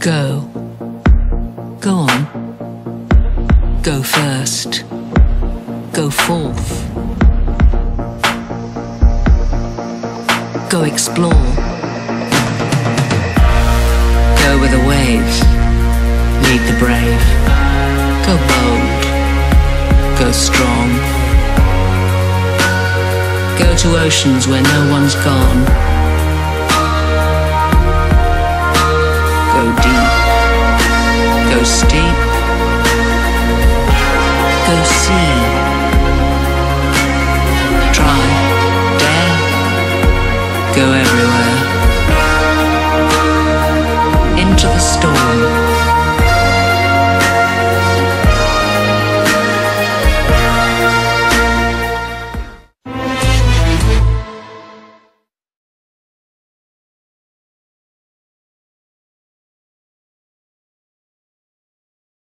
Go. Go on. Go first. Go forth. Go explore. Go with the waves. Lead the brave. Go bold. Go strong. Go to oceans where no one's gone. Go deep. Go steep. Go see. Try. Dare. Go everywhere.